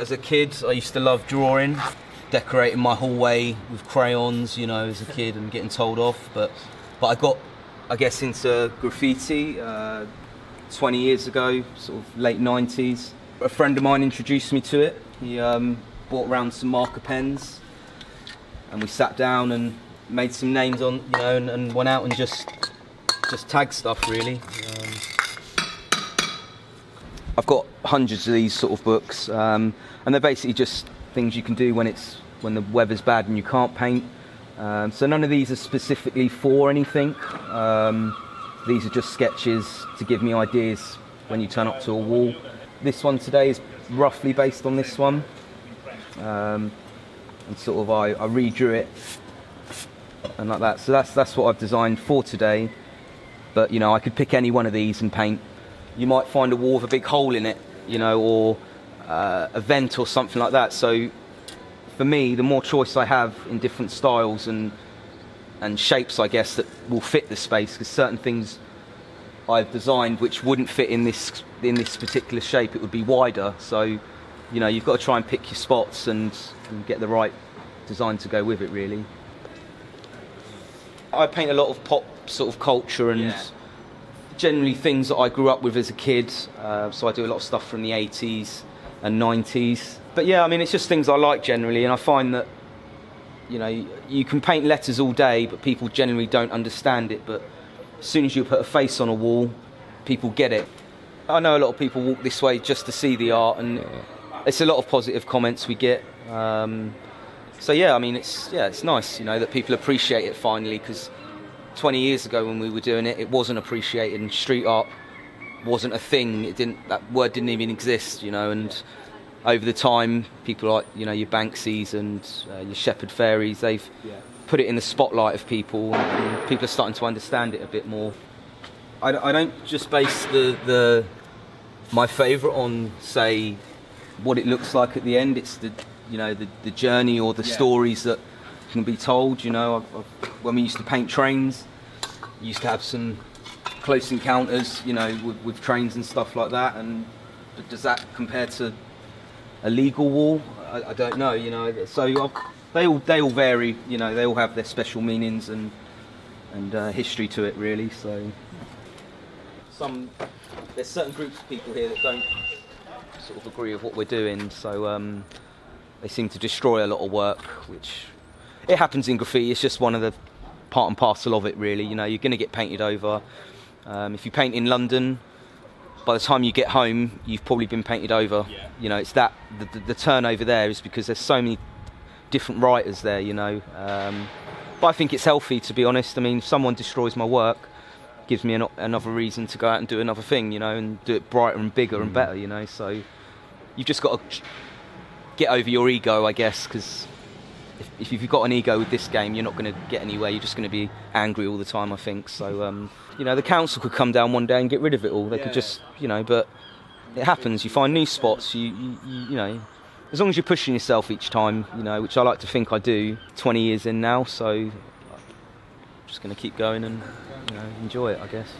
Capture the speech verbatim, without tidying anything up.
As a kid, I used to love drawing, decorating my hallway with crayons, you know, as a kid, and getting told off. But, but I got, I guess, into graffiti uh, twenty years ago, sort of late nineties. A friend of mine introduced me to it. He um, brought around some marker pens, and we sat down and made some names on, you know, and, and went out and just, just tagged stuff, really. Um, I've got hundreds of these sort of books, um, and they're basically just things you can do when it's when the weather's bad and you can't paint. Um, so none of these are specifically for anything. Um, these are just sketches to give me ideas when you turn up to a wall. This one today is roughly based on this one, um, and sort of I, I redrew it and like that. So that's that's what I've designed for today. But you know, I could pick any one of these and paint. You might find a wall with a big hole in it, you know, or uh, a vent or something like that. So for me, the more choice I have in different styles and and shapes, I guess, that will fit the space, because certain things I've designed which wouldn't fit in this in this particular shape, it would be wider. So, you know, you've got to try and pick your spots and, and get the right design to go with it, really. I paint a lot of pop sort of culture and yeah. Generally things that I grew up with as a kid, uh, so I do a lot of stuff from the eighties and nineties. But yeah, I mean, it's just things I like generally, and I find that, you know, you can paint letters all day, but people generally don't understand it. But as soon as you put a face on a wall, people get it. I know a lot of people walk this way just to see the art, and it's a lot of positive comments we get. Um, so yeah, I mean, it's yeah, it's nice, you know, that people appreciate it finally, because twenty years ago when we were doing it, it wasn't appreciated, and street art wasn't a thing. It didn't, that word didn't even exist, you know, and over the time, people like, you know, your Banksys and uh, your Shepard Fairies, they've yeah. put it in the spotlight of people, and people are starting to understand it a bit more. I, I don't just base the, the my favourite on, say, what it looks like at the end. It's the, you know, the, the journey or the yeah. stories that can be told, you know. I've, I've, when we used to paint trains, we used to have some close encounters, you know, with, with trains and stuff like that. And but does that compare to a legal wall? I, I don't know, you know. So I've, they all they all vary, you know. They all have their special meanings and and uh, history to it, really. So some there's certain groups of people here that don't sort of agree with what we're doing, so um, they seem to destroy a lot of work, which it happens in graffiti. It's just one of the part and parcel of it, really. You know, you're going to get painted over. Um, if you paint in London, by the time you get home, you've probably been painted over. Yeah. You know, it's that the, the turnover there is because there's so many different writers there. You know, um, but I think it's healthy, to be honest. I mean, if someone destroys my work, it gives me an, another reason to go out and do another thing. You know, and do it brighter and bigger mm. and better. You know, so you've just got to get over your ego, I guess, because if you've got an ego with this game, you're not going to get anywhere. You're just going to be angry all the time, I think. So, um, you know, the council could come down one day and get rid of it all. They yeah. could just, you know, but it happens. You find new spots. You, you, you know, as long as you're pushing yourself each time, you know, which I like to think I do. twenty years in now, so I'm just going to keep going and, you know, enjoy it, I guess.